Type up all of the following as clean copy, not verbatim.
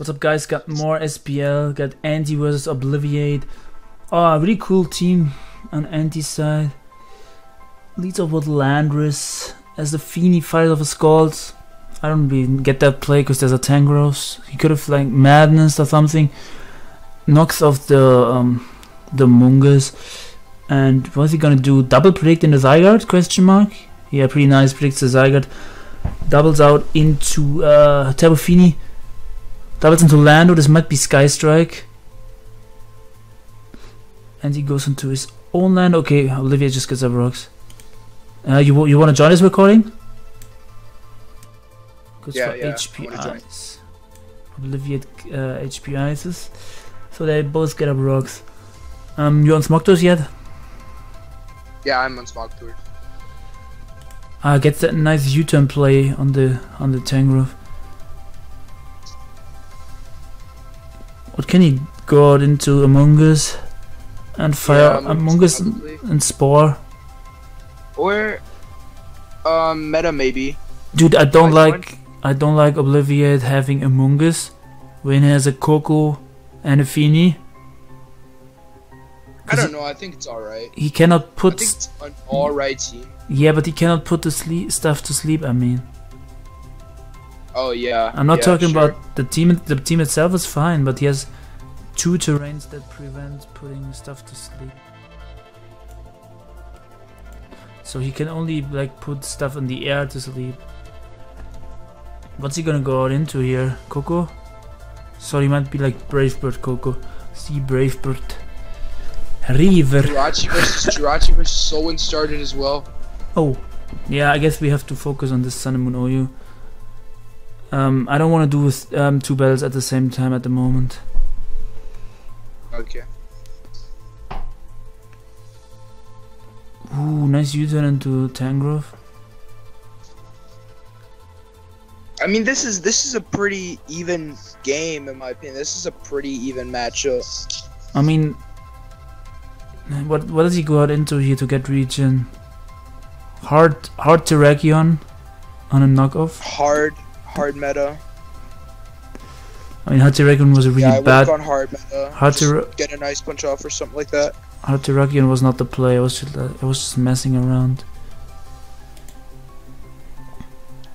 What's up, guys? Got more SPL, got Anti versus Obliviate. Oh, really cool team on Anti side. Leads off with Landris as the Fini fires off a Scald. I don't really get that play because there's a Tangrowth. He could have like Madness or something. Knocks off the Amoonguss. And what's he gonna do? Double predict in the Zygarde? Question mark. Yeah, pretty nice. Predicts the Zygarde. Doubles out into Tapu Fini. Doubles into Lando, this might be Sky Strike. And he goes into his own land. Okay, Olivia just gets up rocks. You want to join this recording? Good for HPIs. Olivia HPIs. So they both get up rocks. You on Smogtours yet? Yeah, I'm on Smogtours. Gets that nice U-turn play on the Tangrowth. What can he go out into? Amoonguss and fire, yeah, Amoonguss and Spore or Meta maybe. Dude, I don't like Obliviate having Amoonguss when he has a Koko and a Fini. I don't know. I think it's alright. He cannot put. I think it's an alright team. Yeah, but he cannot put the stuff to sleep. I mean. Oh yeah. I'm not talking about the team. The team itself is fine, but he has two terrains that prevent putting stuff to sleep. So he can only like put stuff in the air to sleep. What's he gonna go out into here? Koko? Sorry, might be like Brave Bird Koko. See Brave Bird. River. Jirachi versus Solwyn started as well. Oh, yeah. I guess we have to focus on this Sun and Moon OU. I don't want to do with, two battles at the same time at the moment. Okay. Ooh, nice U-turn into Tangrowth. I mean, this is a pretty even game in my opinion. This is a pretty even matchup. I mean, what does he go out into here to get region? Hard Terrakion on a knockoff. Hard meta. I mean, Hard Terrakion was a really bad. Yeah, I work on hard meta. Get a nice punch off or something like that. Hard Terrakion was not the play. I was just messing around.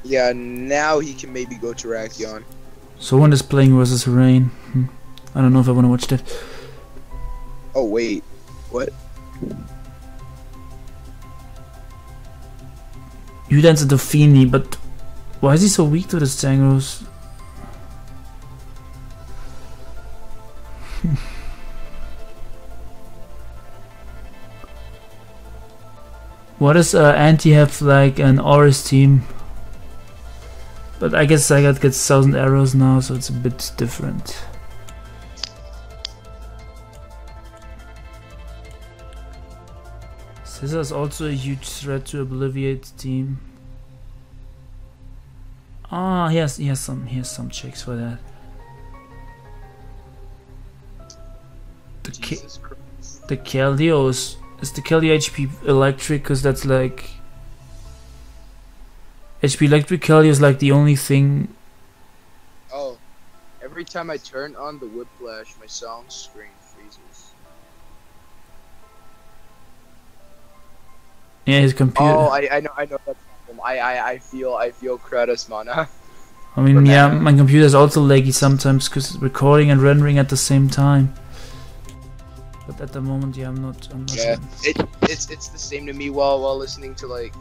Yeah, now he can maybe go Terrakion. Someone is playing versus Rain. I don't know if I want to watch that. Oh wait, what? You dance at the Fini, but why is he so weak to this Tangrowth? What does Anti have like an Auris team? But I guess Zygarde gets 1000 arrows now, so it's a bit different. Scizor is also a huge threat to Obliviate team. Ah, yes, he has some checks for that. The Keldeo is the Keldeo HP electric, because that's like HP electric. Keldeo is like the only thing. Oh, every time I turn on the Whiplash, my sound screen freezes. Yeah, his computer. Oh, I know that. I feel Kratosmana. I mean, yeah, my computer is also laggy sometimes because recording and rendering at the same time. But at the moment, yeah, I'm not. Yeah, it's the same to me while listening to like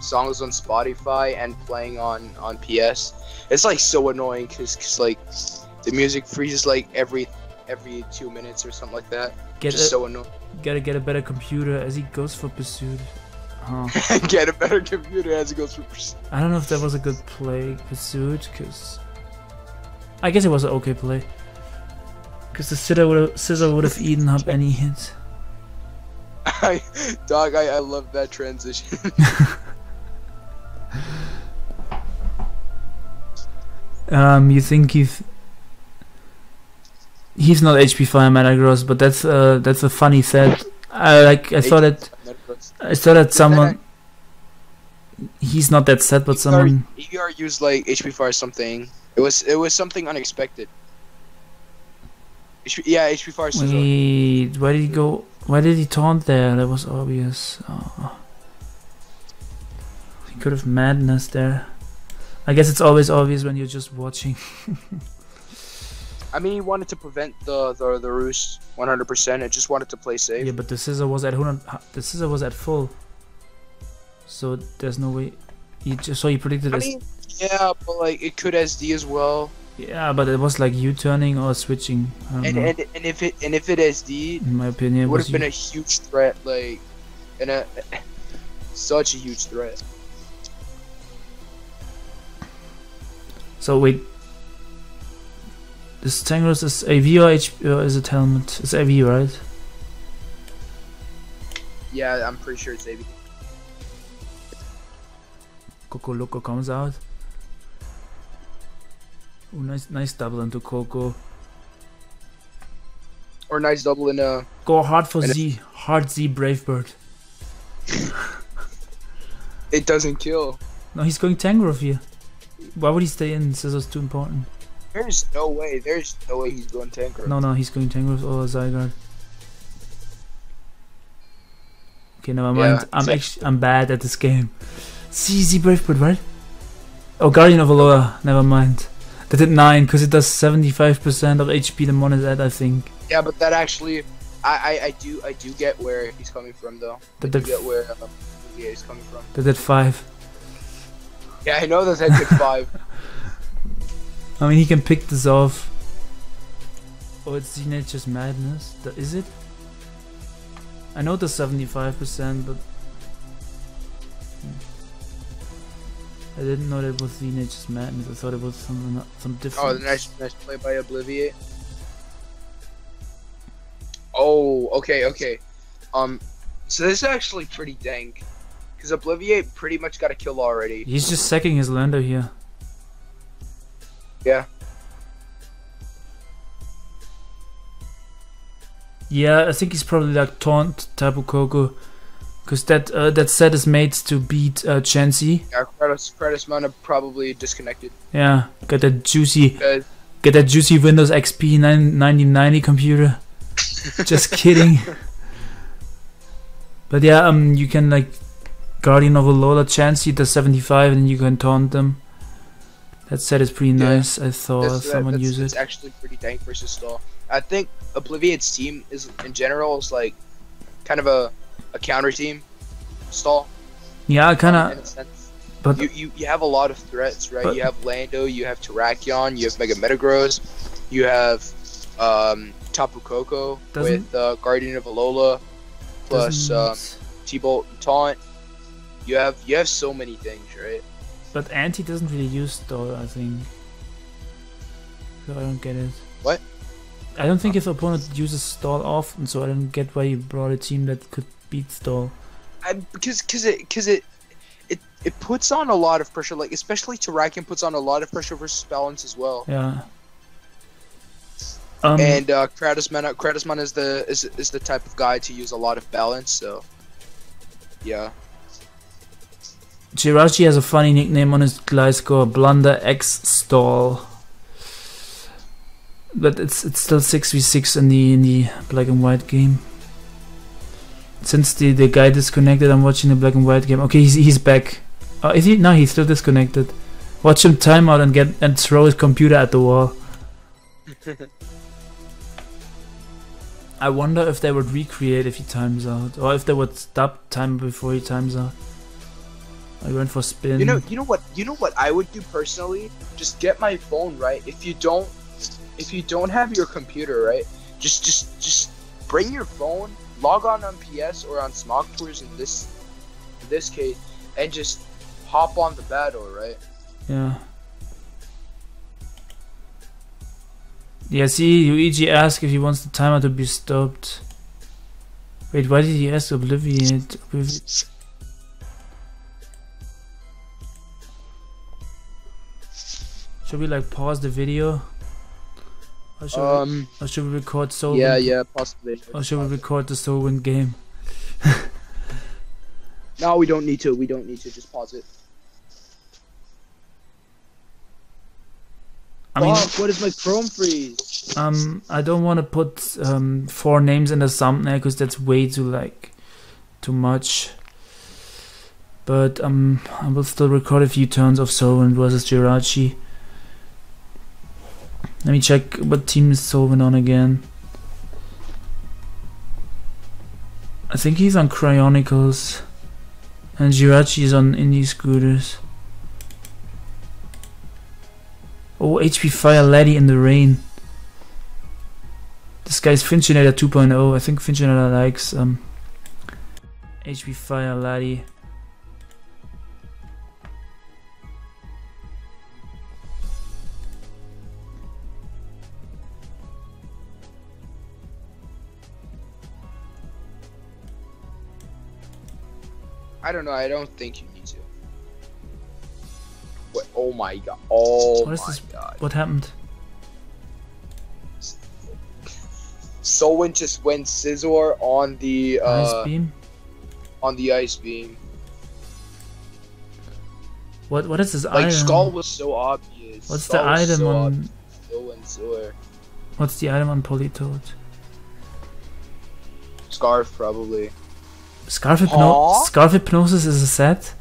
songs on Spotify and playing on PS. It's like so annoying because like the music freezes like every 2 minutes or something like that. Just so annoying. Gotta get a better computer as he goes for pursuit. Huh. Get a better computer as it goes for pursuit. I don't know if that was a good play, pursuit, because I guess it was an okay play. Because the Scizor would have eaten up any hit. Dog, I love that transition. You think he's not HP Fire Metagross, but that's a funny set. I thought that someone. He's not that set, but someone. EVR used like HP Fire something. It was something unexpected. HP Fire Scizor. Wait, why did he go? Why did he taunt there? That was obvious. Oh. He could have madness there. I guess it's always obvious when you're just watching. I mean, he wanted to prevent the roost 100%. I just wanted to play safe. Yeah, but the Scizor was at 100. The Scizor was at full. So there's no way. So you predicted. I mean, yeah, but like it could SD as well. Yeah, but it was like you turning or switching. And if it SD'd, in my opinion, it would have been a huge threat, like, and such a huge threat. So wait, this Tangrowth is AV or HP, or is it helmet? It's AV, right? Yeah, I'm pretty sure it's AV. Coco Loco comes out. Ooh, nice double into Coco. Or nice double in a. Go hard for Z. Hard Z, Brave Bird. It doesn't kill. No, he's going Tangrowth here. Why would he stay in? Scizor's too important. There's no way. There's no way he's going Tangrowth. No, he's going Tangrowth or Zygarde. Okay, never mind. Yeah, I'm bad at this game. Z Brave Bird, right? Oh, Guardian of Alola. Never mind. That did 9 because it does 75% of HP the mon is at, I think. Yeah, but that actually, I do get where he's coming from though. That did get where Obliviate is coming from. That did 5. Yeah, I know that did 5. I mean, he can pick this off. Oh, it's Teenager's Madness. Is it? I know it does 75%, but I didn't know that it was Teenager's Madness. I thought it was some different. Oh, nice play by Obliviate. Oh, okay. So this is actually pretty dank, because Obliviate pretty much got a kill already. He's just sacking his Lando here. Yeah, I think he's probably like taunt Tapu Koko. Because that set is made to beat Chansey. Yeah, Kratosmana probably disconnected. Yeah, got that juicy, Windows XP 9090 computer. Just kidding. But yeah, you can like Guardian of Alola, Chansey does 75, and you can taunt them. That set is pretty nice. I saw someone use it. It's actually pretty dank versus stall. I think Obliviate's team is in general is like kind of a counter team stall. Yeah, kind of. But you have a lot of threats, right? You have Lando, you have Terrakion, you have Mega Metagross, you have Tapu Koko with Guardian of Alola, plus T-Bolt and Taunt. You have so many things, right? But Anti doesn't really use stall, I think. So I don't get it. What? I don't think his opponent uses stall often, so I don't get why he brought a team that could beat stall. Because it puts on a lot of pressure, like especially Terrakion puts on a lot of pressure versus balance as well. Yeah. And Kratosmana is the type of guy to use a lot of balance, so yeah. Jirachi has a funny nickname on his Gliscor, Blunder X Stall. But it's still 6v6 in the black and white game. Since the guy disconnected, I'm watching the black and white game. Okay, he's back. Oh, is he? No, he's still disconnected. Watch him time out and throw his computer at the wall. I wonder if they would recreate if he times out, or if they would stop time before he times out. I went for spin. You know what I would do personally? Just get my phone, right? If you don't have your computer, right, just bring your phone, log on PS or on Smogtours in this case, and just hop on the battle, right? Yeah. Yeah, see, Luigi asked if he wants the timer to be stopped. Wait, why did he ask Obliviate? Should we like pause the video? Or should we record Solwyn? Yeah, possibly. Or should we record the Solwyn game? No, we don't need to. Just pause it. I mean, what is my Chrome Freeze? I don't want to put 4 names in the thumbnail because that's way too too much. But I will still record a few turns of Solwyn versus Jirachi. Let me check what team is Solwyn on again. I think he's on Cryonicles, and Jirachi is on Indie Scooters. Oh, HP Fire Lady in the Rain. This guy's Finchinator 2.0. I think Finchinator likes HP Fire Lady. I don't know, I don't think you need to. Wait, oh my god, oh my god. What happened? Solwyn just went Scizor on the ice beam? On the ice beam. What is this item? Skull was so obvious. What's Skull the item so on Solwyn? What's the item on Politoed? Scarf probably. Scarf Hypnosis is a set?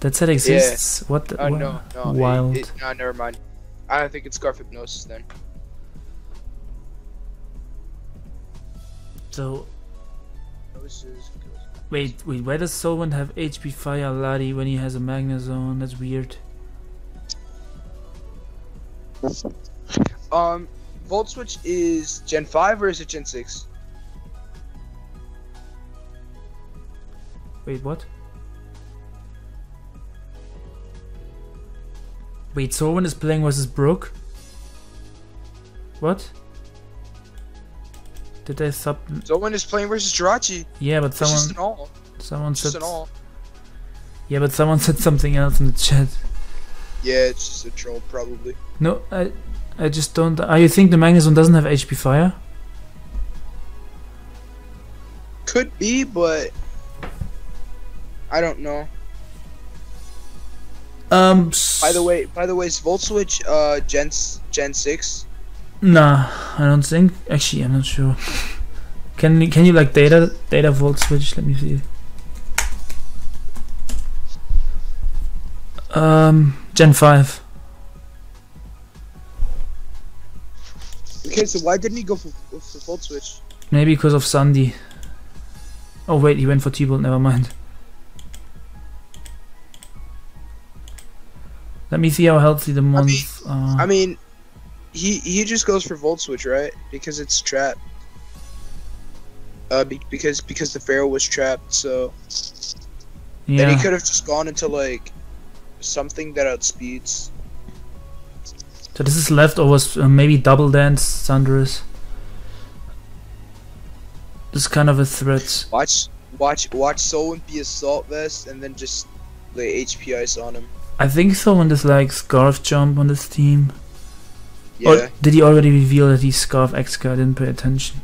That set exists? Yeah. What the? No, wild. No, never mind. I don't think it's Scarf Hypnosis then. So... Wait, why does Solwyn have HP Fire Lottie when he has a Magnezone? That's weird. Volt Switch is Gen 5 or is it Gen 6? Wait, what? Wait, Solwyn is playing versus Brook? What? Did I sub? Solwyn is playing versus Jirachi. Yeah, but someone. It's just an all. Someone said. Just an all. Yeah, but someone said something else in the chat. Yeah, it's just a troll, probably. No, I just don't. You think the Magnezone doesn't have HP Fire? Could be, but. I don't know. By the way, is Volt Switch Gen 6? Nah, I don't think. Actually, I'm not sure. Can you like data Volt Switch? Let me see. Gen 5. Okay, so why didn't he go for Volt Switch? Maybe because of Sandy. Oh wait, he went for T-Bolt. Never mind. Let me see how healthy the month. I mean, he just goes for Volt Switch, right? Because it's trapped. Because the Pharaoh was trapped, so. Yeah. Then he could have just gone into like something that outspeeds. So this is leftovers, maybe Double Dance, Thunderous. This kind of a threat. Watch Solwyn be Assault Vest and then just lay HP Ice on him. I think someone dislikes Scarf Jump on this team. Yeah. Or did he already reveal that he's Scarf X? I didn't pay attention.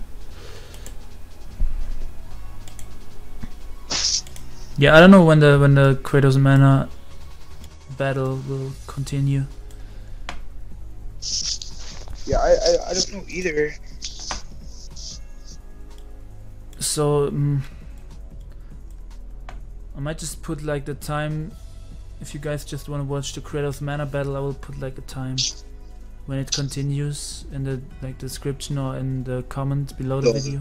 Yeah, I don't know when the Kratosmana battle will continue. Yeah, I don't know either. So I might just put like the time. If you guys just want to watch the Kratosmana battle, I will put like a time when it continues in the description or in the comment below the video.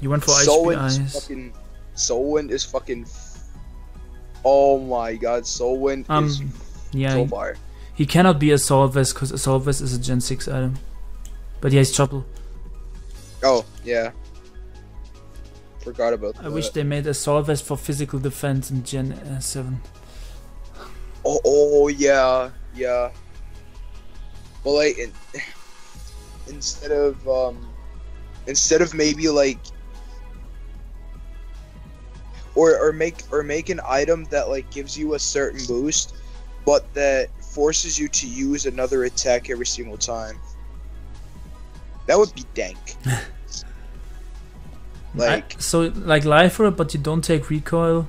You went for Solwyn. Solwyn is fucking. Oh my god, Solwyn is. Yeah. So far. He cannot be Assault Vest because Assault Vest is a Gen 6 item. But yeah, he's Chopple. Oh, yeah. Forgot about that. I wish they made a Assault Vest for physical defense in Gen 7. Oh yeah. Well, like instead of maybe like or make an item that like gives you a certain boost, but that forces you to use another attack every single time. That would be dank. Like lifer, but you don't take recoil.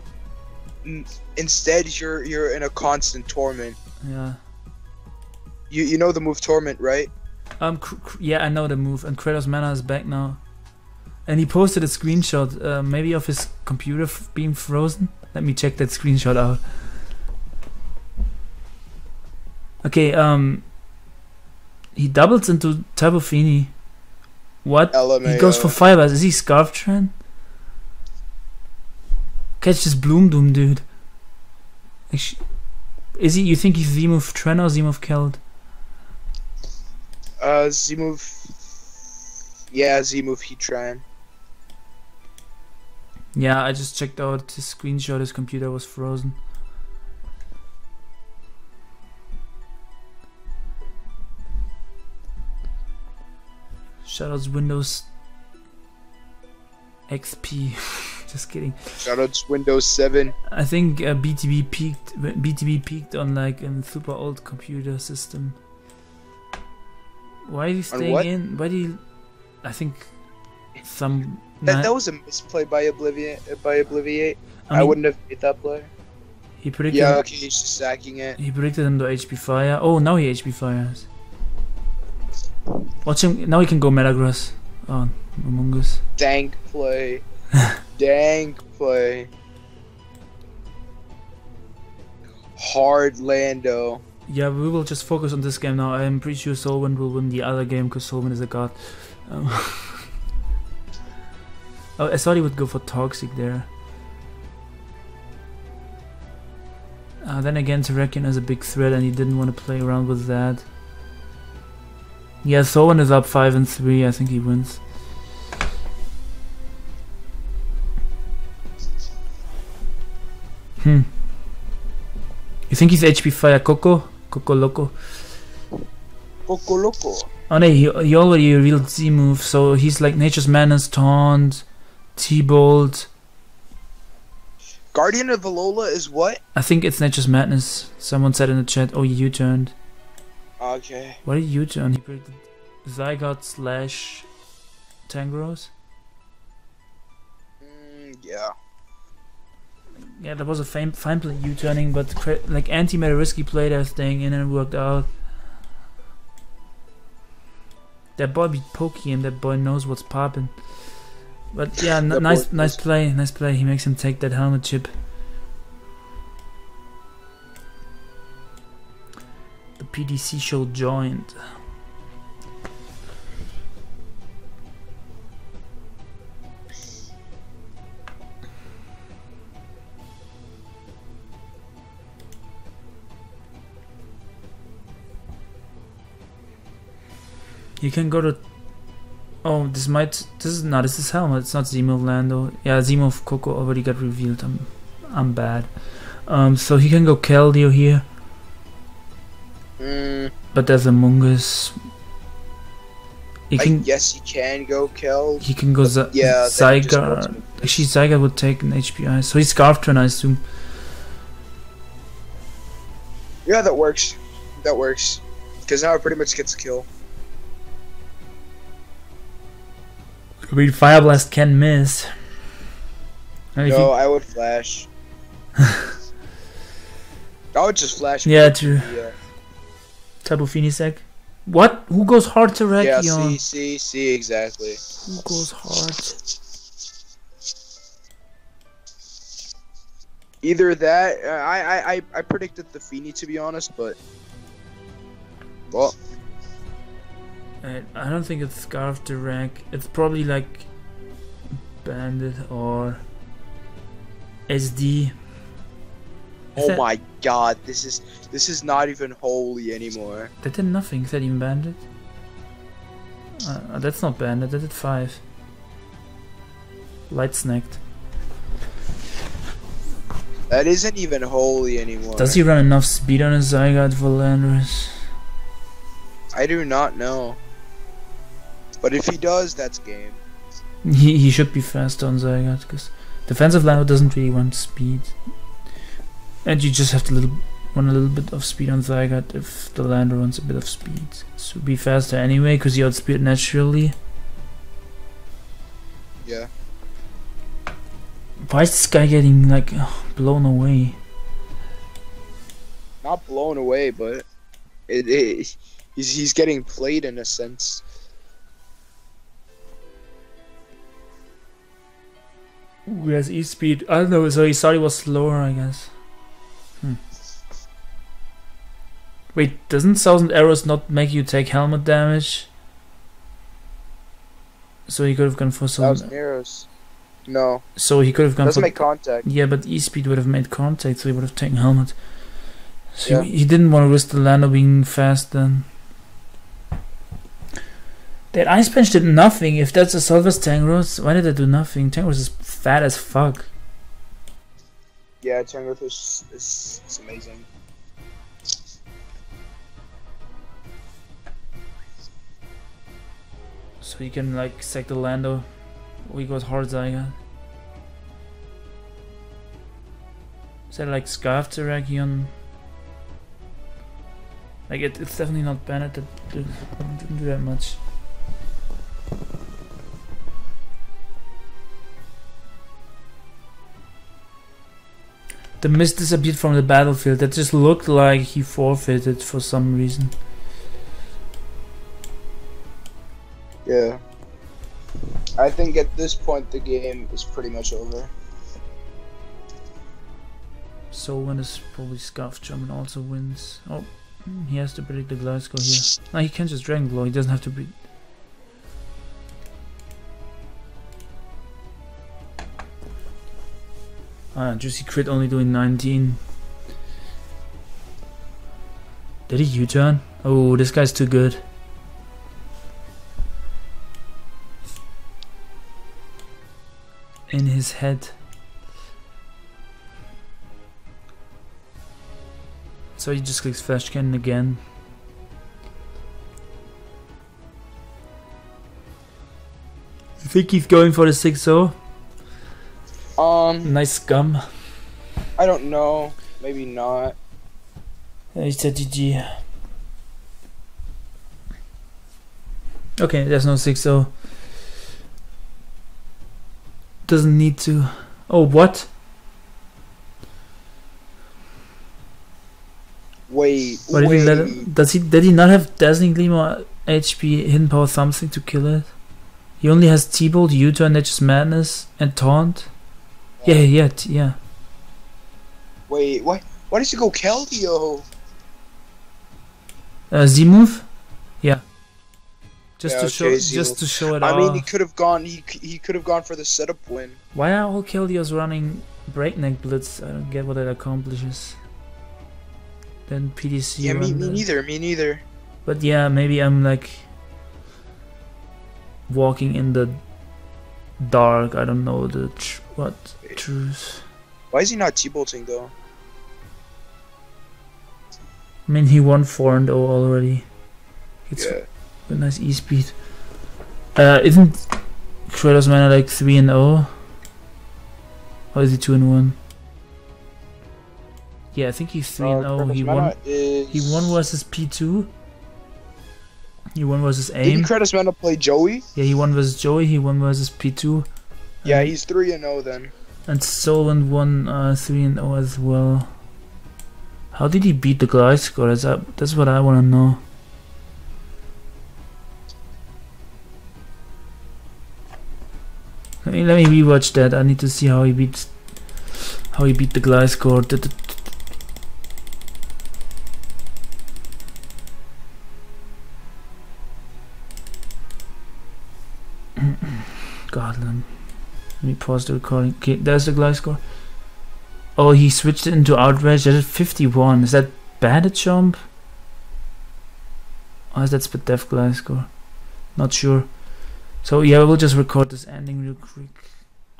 Instead, you're in a constant torment. Yeah. You know the move torment, right? Yeah, I know the move. And Kratosmana is back now, and he posted a screenshot, maybe of his computer being frozen. Let me check that screenshot out. Okay, he doubles into Tapu Fini. What? LMAO. He goes for fibers. Is he Scarftrand? Catch this Bloom Doom, dude. Actually, is he? You think he's Z-move Tren or Z-move Keld? Z-move. Yeah, Z-move Heatran. Yeah, I just checked out his screenshot. His computer was frozen. Shoutouts Windows XP. Just kidding. Shoutouts Windows 7. I think BTB peaked on like a super old computer system. Why is he staying in? Why do you? I think some. That was a misplay by Obliviate. I mean, I wouldn't have made that play. He predicted. Yeah, okay, he's just sacking it. He predicted him to HP fire. Oh, now he HP fires. Watch him now. He can go Metagross on Amoonguss. Dank play. Dank play. Hard Lando. Yeah, we will just focus on this game now. I'm pretty sure Solwyn will win the other game because Solwyn is a god. Oh, I thought he would go for Toxic there. Then again, Terrakion has a big threat and he didn't want to play around with that. Yeah, Solwyn is up 5-3. I think he wins. Hmm. You think he's HP fire Coco? Coco Loco. Coco Loco. Oh no, he already revealed Z move, so he's like Nature's Menace, Taunt, T-Bolt. Guardian of Alola is what? I think it's Nature's Madness. Someone said in the chat. Oh, you turned. Okay. What did you turn? He predicted Zygarde / Tangrowth? Yeah. Yeah, that was a fine play U-turning, but like Anti made a risky play there, staying in, and it worked out. That boy beat Pokey, and that boy knows what's poppin'. But yeah, nice play. He makes him take that helmet chip. PDC show joined. You can go to. Oh, this might. This is not. This is helmet. It's not Z-move Lando. Yeah, Z-move Koko already got revealed. I'm bad. So he can go Keldeo here. But there's Amoonguss. Yes, he can go Keld. He can go Zygarde. Actually, Zygarde would take an HPI, so he's Scarftrand, I assume. Yeah, that works. That works. Because now it pretty much gets a kill. I mean, Fire Blast can miss. No, I would flash. I would just flash. Yeah, true. Yeah. Tapu Fini sec. What? Who goes hard to Terrakion? Yeah, see, exactly. Who goes hard? Either that, I predicted the Fini to be honest, but well, I don't think it's Scarf to Terrakion. It's probably like Bandit or SD. Oh my god, this is not even holy anymore. That did nothing, is that even banded? That's not banded, that did 5. Light snacked. That isn't even holy anymore. Does he run enough speed on his Zygarde for Landris? I do not know. But if he does, that's game. He should be faster on Zygarde, because defensive Landor doesn't really want speed. And you just have to want a little bit of speed on Zygarde if the Landor wants a bit of speed. So be faster anyway, because you outspeed naturally. Yeah. Why is this guy getting like blown away? not blown away, but he's getting played in a sense. Ooh, he has E-speed. I don't know, so he thought he was slower, I guess. Hmm. Wait, doesn't 1000 arrows not make you take helmet damage? So he could have gone for 1000 arrows. No. So he could have gone. Doesn't for... make contact. Yeah, but E-speed would have made contact, so he would have taken helmet. So yeah. He didn't want to risk the Lando being fast then. That Ice Bench did nothing. If that's a Solvus Tangrowth, why did it do nothing? Tangrowth is fat as fuck. Yeah, Tangrowth is amazing. So you can like sack the Lando. We got hard Zygarde. Is that like Scarf Terrakion? Like it's definitely not banned. That didn't do that much. The mist disappeared from the battlefield. That just looked like he forfeited for some reason. Yeah. I think at this point the game is pretty much over. Solwyn is probably Scarf Charm and also wins. Oh, he has to predict the Gliscor here. No, he can't just Dragon Blow, he doesn't have to be. Ah, Juicy Crit only doing 19. Did he U-turn? Oh, this guy's too good. In his head. So he just clicks Flash Cannon again. You think he's going for the 6-0? Nice scum. I don't know. Maybe not. He said GG. Okay, there's no 6-0. Doesn't need to. Oh, what? Wait. What wait. If he let it, does he? Did he not have Dazzling Gleam or HP, Hidden Power, something to kill it? He only has T-Bolt, U-turn, Nature's Madness, and Taunt. Yeah. Wait, what? Why did you go Keldeo? Z-move? Yeah. Just to show it off. I mean, he could have gone for the setup win. Why are all Keldeos running Breakneck Blitz? I don't get what that accomplishes. Then PDC. Yeah, me neither. But yeah, maybe I'm like walking in the dark. I don't know the truth. Why is he not T-bolting though? I mean, he won 4-0 already. It's yeah. A nice E-speed. Isn't Kratosmana like 3-0? Or is he 2-1? Yeah, I think he's 3-0. He won versus P2. He won versus AIM. Didn't Kratosmana play Joey? Yeah, he won versus Joey. He won versus P2. Yeah, he's 3-0 then. And Solwyn won 3-0 as well. How did he beat the Gliscor? That's what I want to know. Let me rewatch that. I need to see how he beats the Gliscor. Godland. Let me pause the recording. Okay, there's the Gliscor. Oh, he switched it into Outrage. That's at 51. Is that bad at jump? Or is that Spadef Gliscor? Not sure. So yeah, we'll just record this ending real quick.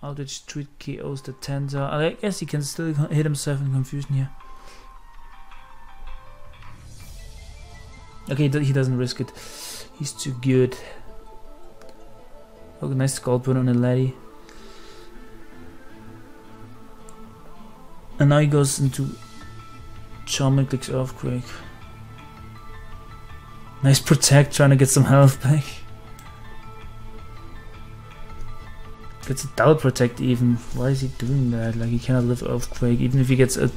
Outrage Tweet KOs the Tensor. I guess he can still hit himself in confusion here. Okay, he doesn't risk it. He's too good. Oh, nice Sculpin on the Laddie. And now he goes into Charm and clicks Earthquake. Nice Protect, trying to get some health back. Gets a double protect even. Why is he doing that? Like he cannot live Earthquake even if he gets a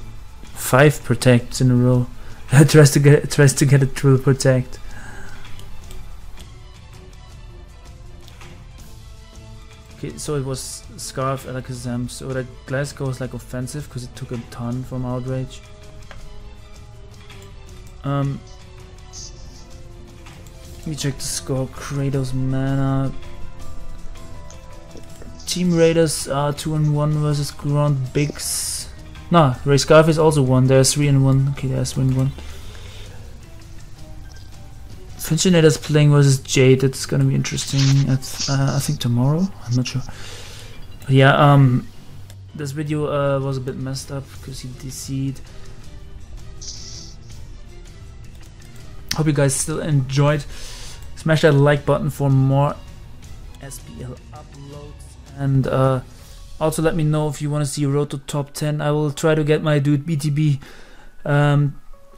5 protects in a row. tries to get a triple protect. Okay, so it was Scarf, Alakazam, so that Gliscor was like offensive because it took a ton from Outrage. Let me check the score. Kratos mana. Team Raiders are 2-1 versus Grand Bigs. Nah, Ray Scarf is also 1. They're 3-1. Okay, they're 3-1. Finchinator's playing versus Jade. That's gonna be interesting. At I think tomorrow. I'm not sure. But yeah. This video was a bit messed up because he DC'd. Hope you guys still enjoyed. Smash that like button for more SPL uploads. And also let me know if you want to see a road to top 10. I will try to get my dude BTB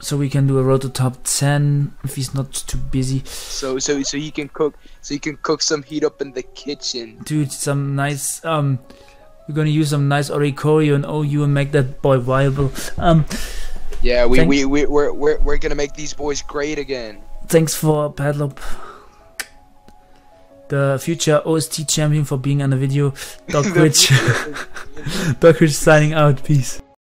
so we can do a road to top 10 if he's not too busy. So he can cook. So you can cook some heat up in the kitchen. Dude, some nice. We're gonna use some nice Oricorio and OU and make that boy viable. Yeah, we're gonna make these boys great again. Thanks for Patlop, the future OST champion, for being on the video. Dokkerich signing out. Peace.